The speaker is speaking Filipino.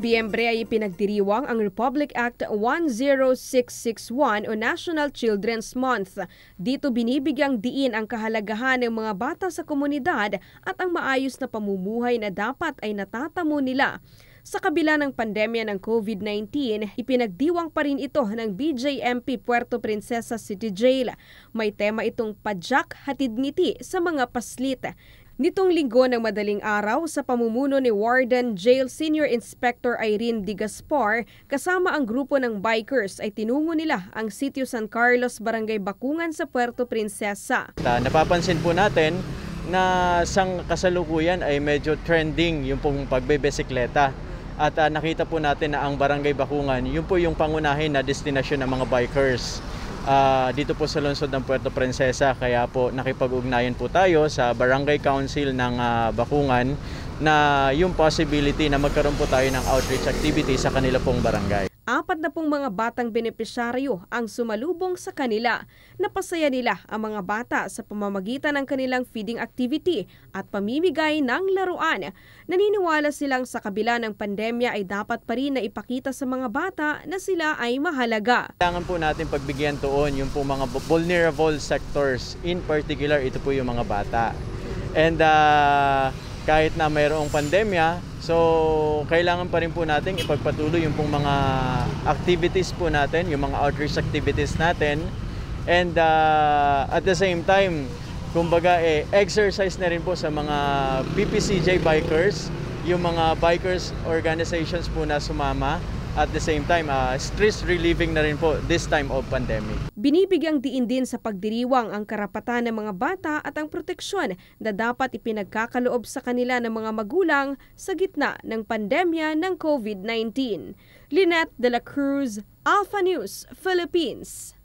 Nobyembre ay ipinagdiriwang ang Republic Act 10661 o National Children's Month. Dito binibigyang diin ang kahalagahan ng mga bata sa komunidad at ang maayos na pamumuhay na dapat ay natatamo nila. Sa kabila ng pandemya ng COVID-19, ipinagdiwang pa rin ito ng BJMP Puerto Princesa City Jail. May tema itong Padyak Hatid Niti sa mga paslit. Nitong linggo ng madaling araw sa pamumuno ni Warden Jail Senior Inspector Irene Digaspar, kasama ang grupo ng bikers ay tinungo nila ang Sityo San Carlos, Barangay Bacungan sa Puerto Princesa. Napapansin po natin na sa kasalukuyan ay medyo trending yung pong pagbebisikleta. At nakita po natin na ang Barangay Bacungan, yun po yung pangunahin na destinasyon ng mga bikers. Dito po sa lungsod ng Puerto Princesa, kaya po nakipag-ugnayan po tayo sa Barangay Council ng Bacungan na yung possibility na magkaroon po tayo ng outreach activity sa kanila pong barangay. 40 mga batang benepisyaryo ang sumalubong sa kanila. Napasaya nila ang mga bata sa pamamagitan ng kanilang feeding activity at pamimigay ng laruan. Naniniwala silang sa kabila ng pandemya ay dapat pa rin na ipakita sa mga bata na sila ay mahalaga. Kailangan po natin pagbigyan doon yung po mga vulnerable sectors. In particular, ito po yung mga bata. And kahit na mayroong pandemya, so kailangan pa rin po natin ipagpatuloy yung pong mga activities po natin, yung mga outreach activities natin. And at the same time, kumbaga exercise na rin po sa mga PPCJ bikers, yung mga bikers organizations po na sumama. At the same time, stress relieving na rin po this time of pandemic. Binibigyang diin din sa pagdiriwang ang karapatan ng mga bata at ang proteksyon na dapat ipinagkakaloob sa kanila ng mga magulang sa gitna ng pandemya ng COVID-19. Lynette Dela Cruz, Alpha News Philippines.